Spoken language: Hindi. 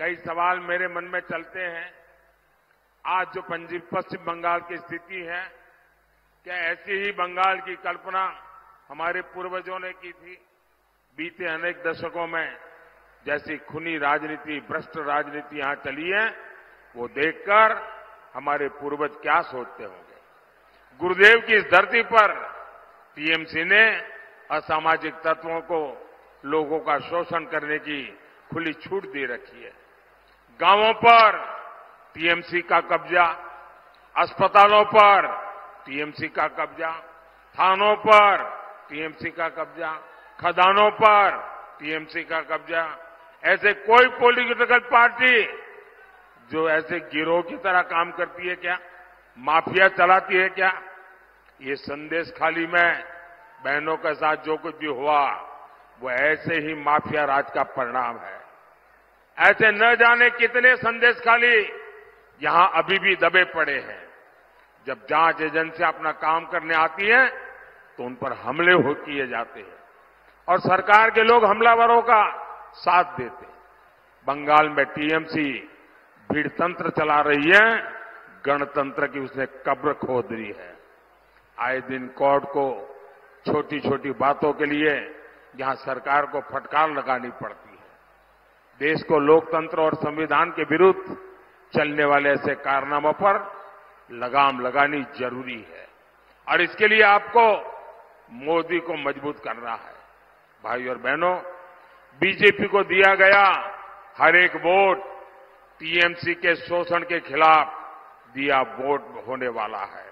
कई सवाल मेरे मन में चलते हैं। आज जो पश्चिम बंगाल की स्थिति है, क्या ऐसी ही बंगाल की कल्पना हमारे पूर्वजों ने की थी? बीते अनेक दशकों में जैसी खूनी राजनीति, भ्रष्ट राजनीति यहां चली है, वो देखकर हमारे पूर्वज क्या सोचते होंगे। गुरुदेव की इस धरती पर टीएमसी ने असामाजिक तत्वों को, लोगों का शोषण करने की खुली छूट दे रखी है। गांवों पर टीएमसी का कब्जा, अस्पतालों पर टीएमसी का कब्जा, थानों पर टीएमसी का कब्जा, खदानों पर टीएमसी का कब्जा। ऐसे कोई पॉलिटिकल पार्टी जो ऐसे गिरोह की तरह काम करती है क्या? माफिया चलाती है क्या? ये संदेश खाली में बहनों के साथ जो कुछ भी हुआ, वो ऐसे ही माफिया राज का परिणाम है। ऐसे न जाने कितने संदेश खाली यहां अभी भी दबे पड़े हैं। जब जांच एजेंसियां अपना काम करने आती हैं तो उन पर हमले किए जाते हैं और सरकार के लोग हमलावरों का साथ देते हैं। बंगाल में टीएमसी भीड़तंत्र चला रही है, गणतंत्र की उसने कब्र खोद ली है। आए दिन कोर्ट को छोटी छोटी बातों के लिए यहां सरकार को फटकार लगानी पड़ती है। देश को लोकतंत्र और संविधान के विरुद्ध चलने वाले ऐसे कारनामों पर लगाम लगानी जरूरी है और इसके लिए आपको मोदी को मजबूत करना है। भाई और बहनों, बीजेपी को दिया गया हर एक वोट टीएमसी के शोषण के खिलाफ दिया वोट होने वाला है।